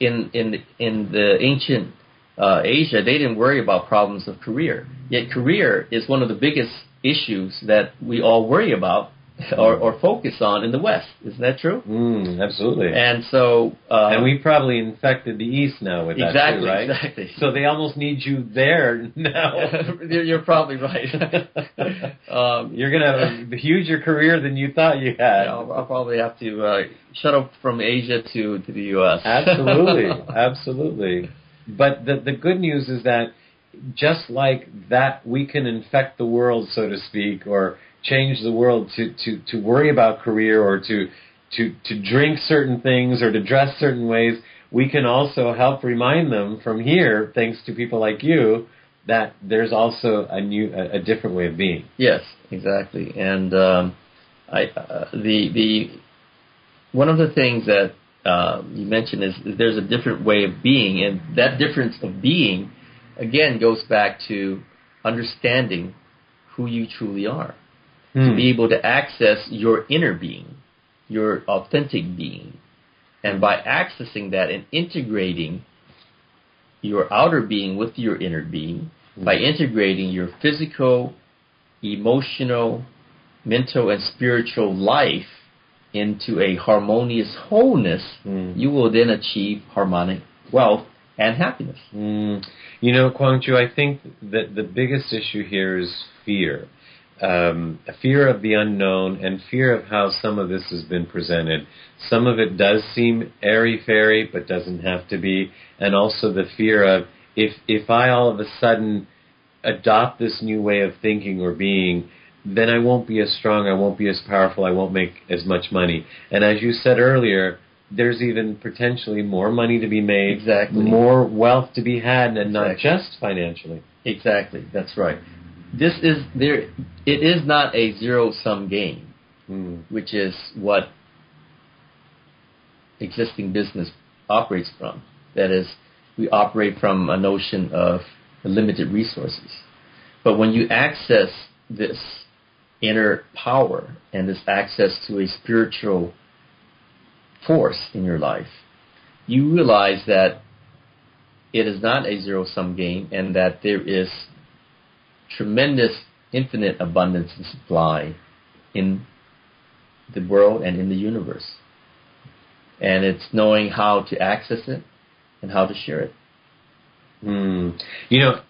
in, in, in the ancient uh, Asia, they didn't worry about problems of career. Yet career is one of the biggest issues that we all worry about or, or focus on in the West. Isn't that true? Mm, absolutely. And so... Um, and we probably infected the East now with exactly, that too, right? Exactly. So they almost need you there now. You're probably right. um, You're going to have a huger career than you thought you had. Yeah, I'll, I'll probably have to uh, shut up from Asia to, to the U S Absolutely. Absolutely. But the, the good news is that just like that, we can infect the world, so to speak, or change the world to, to, to worry about career or to, to to drink certain things or to dress certain ways. We can also help remind them from here, thanks to people like you, that there's also a new a, a different way of being. Yes, exactly. And um, I uh, the the one of the things that uh, you mentioned is there's a different way of being, and that difference of being again goes back to understanding who you truly are, hmm. to be able to access your inner being, your authentic being. And by accessing that and integrating your outer being with your inner being, hmm. by integrating your physical, emotional, mental, and spiritual life into a harmonious wholeness, hmm. you will then achieve harmonic wealth and happiness. Mm. You know, Kuang Ju, I think that the biggest issue here is fear. Um, a fear of the unknown and fear of how some of this has been presented. Some of it does seem airy-fairy, but doesn't have to be. And also the fear of, if, if I all of a sudden adopt this new way of thinking or being, then I won't be as strong, I won't be as powerful, I won't make as much money. And as you said earlier, there's even potentially more money to be made, exactly. more wealth to be had, and exactly. not just financially. Exactly, that's right. This is there. It is not a zero-sum game, mm. which is what existing business operates from. That is, we operate from a notion of limited resources. But when you access this inner power and this access to a spiritual force in your life, you realize that it is not a zero-sum game, and that there is tremendous, infinite abundance and supply in the world and in the universe. And it's knowing how to access it and how to share it. Hmm. You know,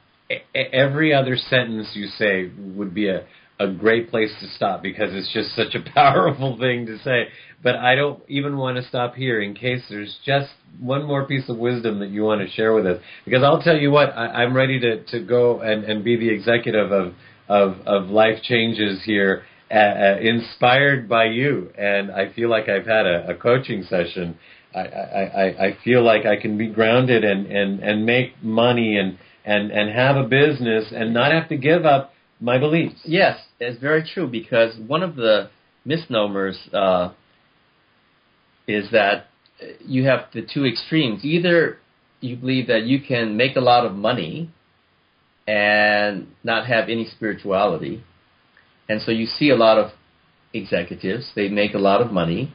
every other sentence you say would be a, a great place to stop because it's just such a powerful thing to say. But I don't even want to stop here in case there's just one more piece of wisdom that you want to share with us. Because I'll tell you what, I, I'm ready to, to go and, and be the executive of, of, of life changes here, uh, uh, inspired by you. And I feel like I've had a, a coaching session. I, I, I feel like I can be grounded and, and, and make money and, and, and have a business and not have to give up my beliefs. Yes, it's very true, because one of the misnomers uh, is that you have the two extremes. Either you believe that you can make a lot of money and not have any spirituality, and so you see a lot of executives, they make a lot of money,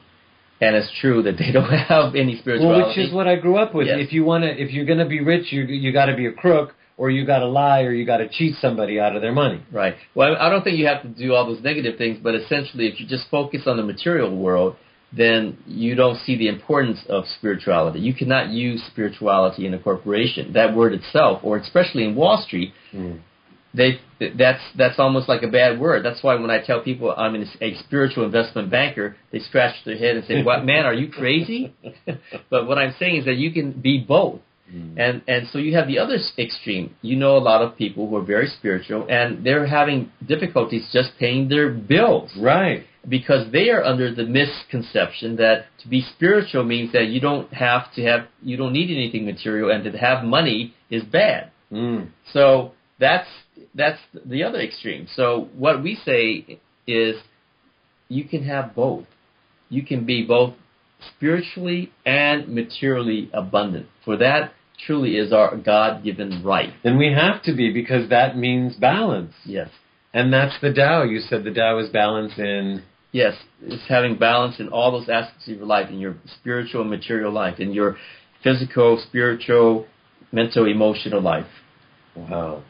and it's true that they don't have any spirituality. Well, which is what I grew up with. Yes. If you want to, if you're going to be rich, you you got to be a crook, or you got to lie, or you got to cheat somebody out of their money. Right. Well, I don't think you have to do all those negative things, but essentially, if you just focus on the material world, then you don't see the importance of spirituality. You cannot use spirituality in a corporation. That word itself, or especially in Wall Street, mm. they that's that's almost like a bad word. That's why when I tell people I'm a spiritual investment banker, they scratch their head and say, "What, man, are you crazy?" But what I'm saying is that you can be both. Mm. And and so you have the other extreme. You know a lot of people who are very spiritual, and they're having difficulties just paying their bills. Right. Because they are under the misconception that to be spiritual means that you don't have to have, you don't need anything material, and to have money is bad. Mm. So that's that's the other extreme. So what we say is you can have both. You can be both spiritually and materially abundant. For that truly is our God-given right. And we have to be, because that means balance. Yes. And that's the Tao. You said the Tao is balance in... Yes, it's having balance in all those aspects of your life, in your spiritual and material life, in your physical, spiritual, mental, emotional life. Wow.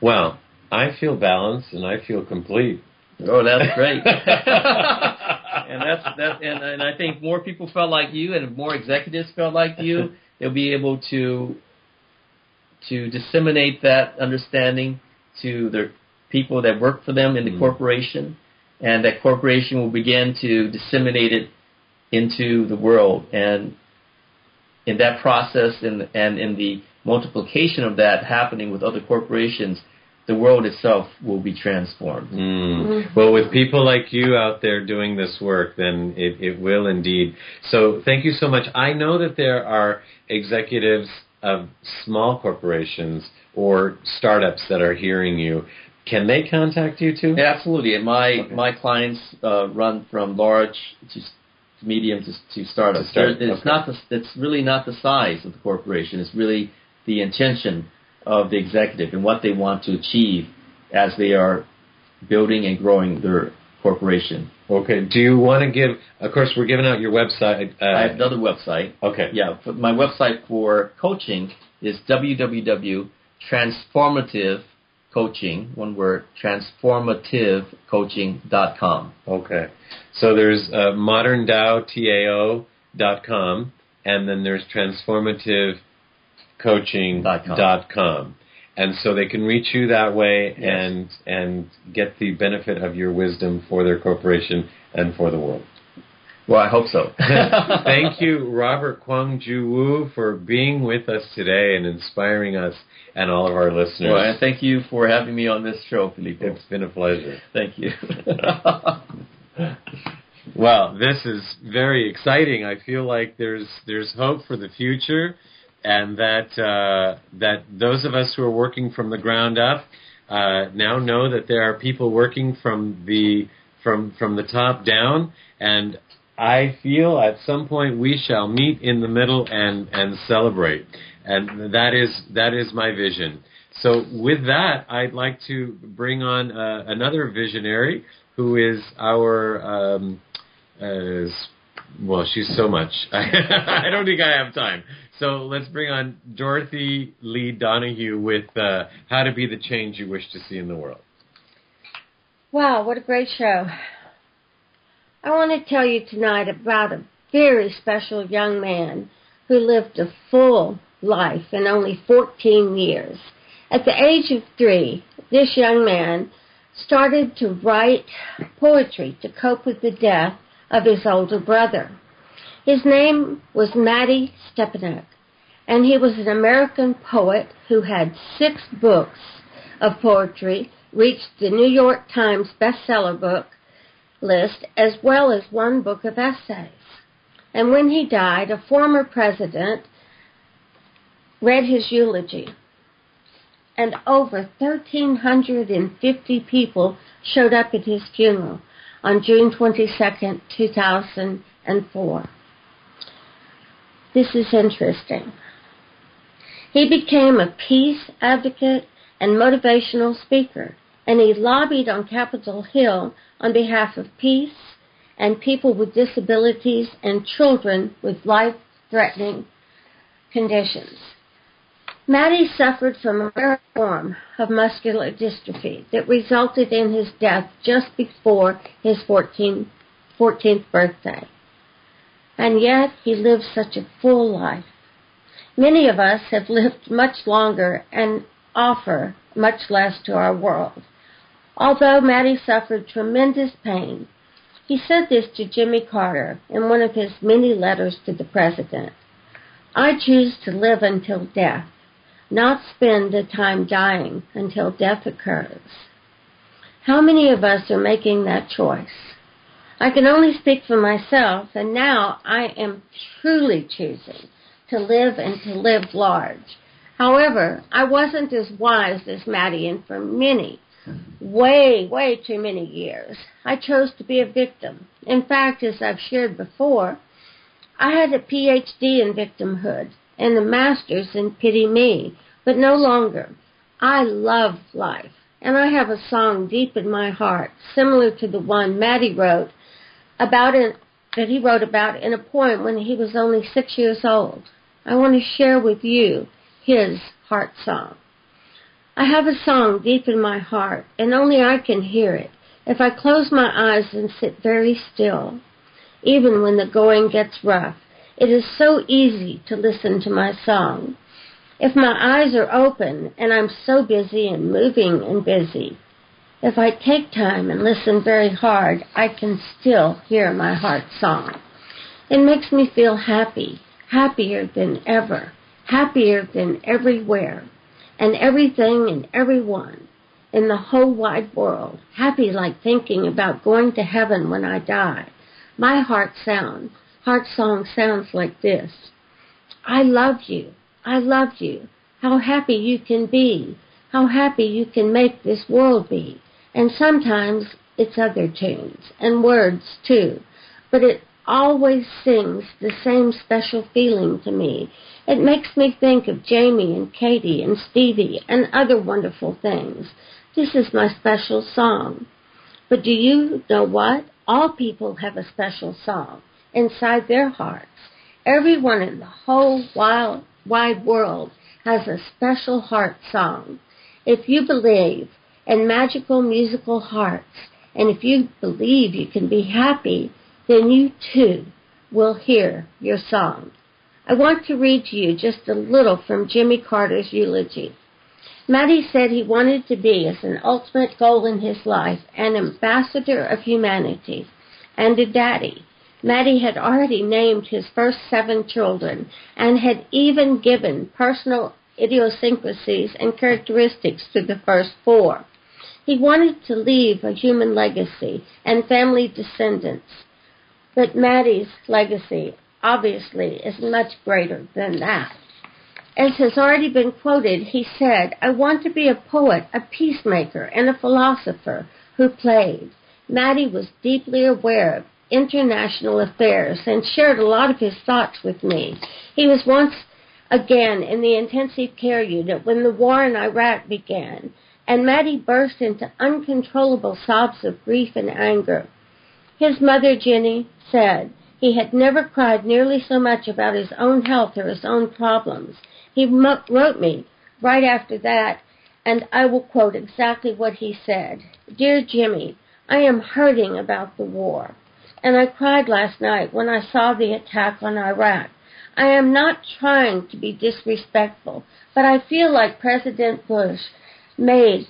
Well, I feel balanced and I feel complete. Oh, that's great. And that's that. And, and I think more people felt like you, and if more executives felt like you, they'll be able to to disseminate that understanding to their people that work for them in the mm. corporation, and that corporation will begin to disseminate it into the world. And in that process, and and in the multiplication of that happening with other corporations, the world itself will be transformed. Mm. Well, with people like you out there doing this work, then it, it will indeed. So thank you so much. I know that there are executives of small corporations or startups that are hearing you. Can they contact you too? Yeah, absolutely. And my, okay. my clients uh, run from large to medium to, to startups. To start, it's, okay. not the, it's really not the size of the corporation. It's really the intention of the executive and what they want to achieve as they are building and growing their corporation. Okay. Do you want to give, of course, we're giving out your website. Uh, I have another website. Okay. Yeah. My website for coaching is w w w dot transformative coaching, one word, transformative coaching dot com. Okay. So there's uh, modern tao dot com, and then there's transformative coaching dot com, and so they can reach you that way. Yes. and and get the benefit of your wisdom for their corporation and for the world. Well, I hope so. Thank you, Robert Kuang Ju Wu, for being with us today and inspiring us and all of our listeners. Well, and thank you for having me on this show, Filippo. It's been a pleasure. Thank you. Well, this is very exciting. I feel like there's there's hope for the future. And that uh, that those of us who are working from the ground up uh, now know that there are people working from the from from the top down. And I feel at some point we shall meet in the middle and and celebrate. And that is that is my vision. So with that, I'd like to bring on uh, another visionary who is our. Um, uh, Well, she's so much. I don't think I have time. So let's bring on Dorothy Lee Donahue with uh, How to Be the Change You Wish to See in the World. Wow, what a great show. I want to tell you tonight about a very special young man who lived a full life in only fourteen years. At the age of three, this young man started to write poetry to cope with the death of his older brother. His name was Mattie Stepanek, and he was an American poet who had six books of poetry, reached the New York Times bestseller book list, as well as one book of essays. And when he died, a former president read his eulogy, and over one thousand three hundred fifty people showed up at his funeral on June twenty-second, two thousand four. This is interesting. He became a peace advocate and motivational speaker, and he lobbied on Capitol Hill on behalf of peace and people with disabilities and children with life-threatening conditions. Mattie suffered from a rare form of muscular dystrophy that resulted in his death just before his fourteenth birthday. And yet he lived such a full life. Many of us have lived much longer and offer much less to our world. Although Mattie suffered tremendous pain, he said this to Jimmy Carter in one of his many letters to the president. I choose to live until death, not spend the time dying until death occurs. How many of us are making that choice? I can only speak for myself, and now I am truly choosing to live and to live large. However, I wasn't as wise as Mattie, and for many, way, way too many years, I chose to be a victim. In fact, as I've shared before, I had a P H D in victimhood and a master's in pity me, but no longer. I love life, and I have a song deep in my heart, similar to the one Mattie wrote about in, that he wrote about in a poem when he was only six years old. I want to share with you his heart song. I have a song deep in my heart, and only I can hear it if I close my eyes and sit very still. Even when the going gets rough, it is so easy to listen to my song. If my eyes are open and I'm so busy and moving and busy, if I take time and listen very hard, I can still hear my heart song. It makes me feel happy, happier than ever, happier than everywhere, and everything and everyone in the whole wide world, happy like thinking about going to heaven when I die. My heart sound, heart song sounds like this. I love you. I love you. How happy you can be. How happy you can make this world be. And sometimes it's other tunes and words too. But it always sings the same special feeling to me. It makes me think of Jamie and Katie and Stevie and other wonderful things. This is my special song. But do you know what? All people have a special song inside their hearts. Everyone in the whole wild, wide world has a special heart song. If you believe in magical musical hearts, and if you believe you can be happy, then you too will hear your song. I want to read to you just a little from Jimmy Carter's eulogy. Mattie said he wanted to be, as an ultimate goal in his life, an ambassador of humanity and a daddy. Mattie had already named his first seven children and had even given personal idiosyncrasies and characteristics to the first four. He wanted to leave a human legacy and family descendants, but Mattie's legacy obviously is much greater than that. As has already been quoted, he said, I want to be a poet, a peacemaker, and a philosopher who played. Mattie was deeply aware of international affairs and shared a lot of his thoughts with me. He was once again in the intensive care unit when the war in Iraq began, and Mattie burst into uncontrollable sobs of grief and anger. His mother, Jenny, said he had never cried nearly so much about his own health or his own problems. He wrote me right after that, and I will quote exactly what he said. Dear Jimmy, I am hurting about the war, and I cried last night when I saw the attack on Iraq. I am not trying to be disrespectful, but I feel like President Bush made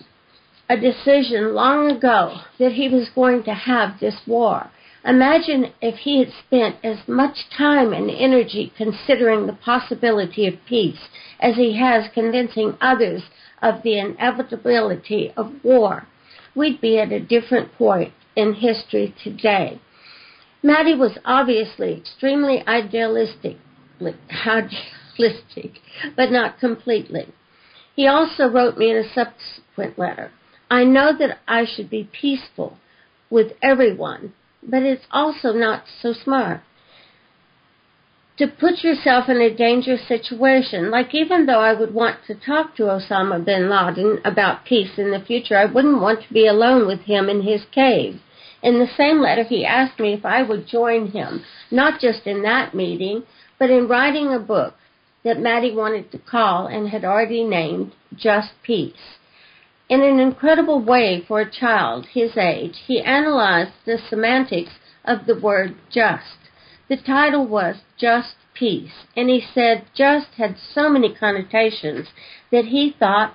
a decision long ago that he was going to have this war. Imagine if he had spent as much time and energy considering the possibility of peace as he has convincing others of the inevitability of war. We'd be at a different point in history today. Mattie was obviously extremely idealistic, idealistic, but not completely. He also wrote me in a subsequent letter, "I know that I should be peaceful with everyone, but it's also not so smart to put yourself in a dangerous situation. Like, even though I would want to talk to Osama bin Laden about peace in the future, I wouldn't want to be alone with him in his cave." In the same letter, he asked me if I would join him, not just in that meeting, but in writing a book that Mattie wanted to call and had already named Just Peace. In an incredible way for a child his age, he analyzed the semantics of the word just. The title was Just Peace, and he said just had so many connotations that he thought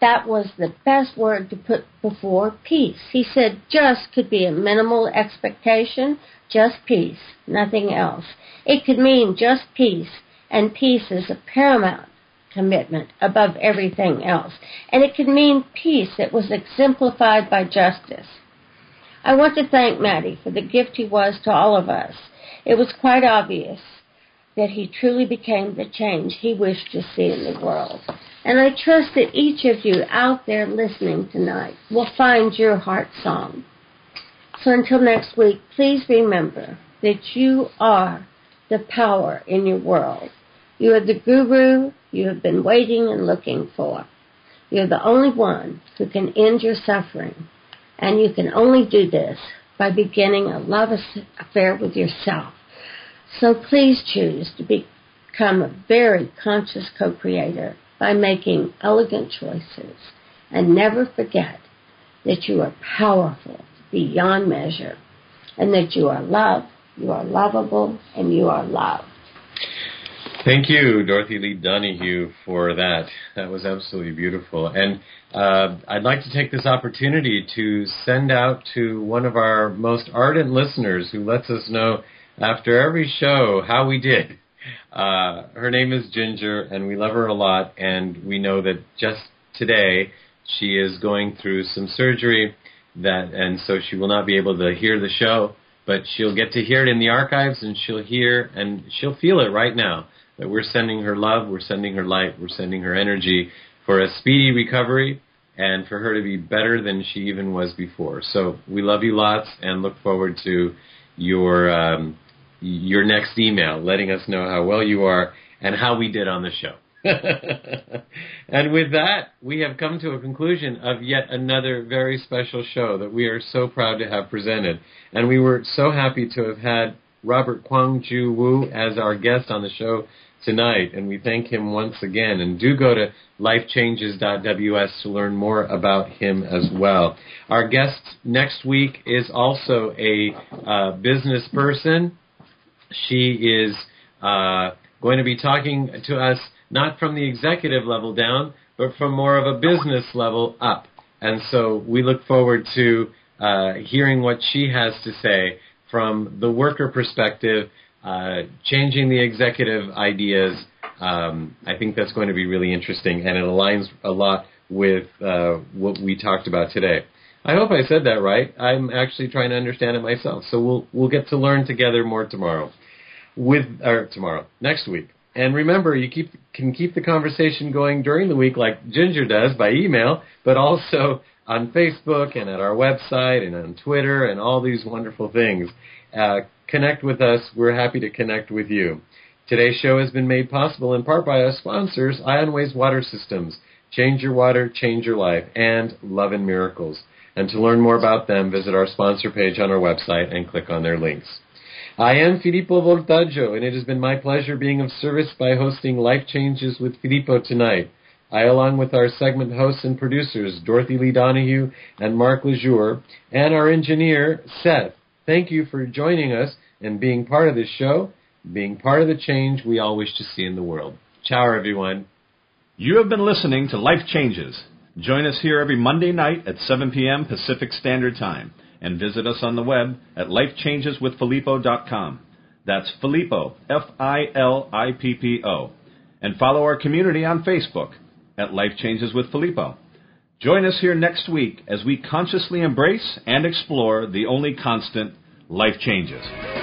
that was the best word to put before peace. He said just could be a minimal expectation, just peace, nothing else. It could mean just peace, and peace is a paramount commitment above everything else, and it could mean peace that was exemplified by justice. I want to thank Mattie for the gift he was to all of us. It was quite obvious that he truly became the change he wished to see in the world. And I trust that each of you out there listening tonight will find your heart song. So until next week, please remember that you are the power in your world. You are the guru you have been waiting and looking for. You're the only one who can end your suffering, and you can only do this by beginning a love affair with yourself. So please choose to become a very conscious co-creator by making elegant choices, and never forget that you are powerful beyond measure, and that you are loved, you are lovable, and you are loved. Thank you, Dorothy Lee Donahue, for that. That was absolutely beautiful. And uh, I'd like to take this opportunity to send out to one of our most ardent listeners who lets us know after every show how we did. Uh, her name is Ginger, and we love her a lot, and we know that just today she is going through some surgery, that, and so she will not be able to hear the show, but she'll get to hear it in the archives, and she'll hear, and she'll feel it right now. That we're sending her love, we're sending her light, we're sending her energy for a speedy recovery and for her to be better than she even was before. So we love you lots and look forward to your um, your next email letting us know how well you are and how we did on the show. And with that, we have come to a conclusion of yet another very special show that we are so proud to have presented. And we were so happy to have had Robert Kuang Ju Wu as our guest on the show tonight, and we thank him once again. And do go to life changes dot w s to learn more about him as well. Our guest next week is also a uh, business person. She is uh, going to be talking to us not from the executive level down, but from more of a business level up. And so we look forward to uh, hearing what she has to say from the worker perspective, uh, changing the executive ideas. Um, I think that's going to be really interesting, and it aligns a lot with uh, what we talked about today. I hope I said that right. I'm actually trying to understand it myself, so we'll we'll get to learn together more tomorrow, with or tomorrow next week. And remember, you keep can keep the conversation going during the week, like Ginger does, by email, but also on Facebook and at our website and on Twitter and all these wonderful things. Uh, connect with us. We're happy to connect with you. Today's show has been made possible in part by our sponsors, Ionways Water Systems. Change your water, change your life, and Love and Miracles. And to learn more about them, visit our sponsor page on our website and click on their links. I am Filippo Voltaggio, and it has been my pleasure being of service by hosting Life Changes with Filippo tonight. I, along with our segment hosts and producers, Dorothy Lee Donahue and Mark Laisure, and our engineer, Seth, thank you for joining us and being part of this show. being part of the change we all wish to see in the world. Ciao, everyone. You have been listening to Life Changes. Join us here every Monday night at seven p.m. Pacific Standard Time and visit us on the web at life changes with filippo dot com. That's Filippo, F I L I P P O. And follow our community on Facebook at Life Changes with Filippo. Join us here next week as we consciously embrace and explore the only constant, life changes.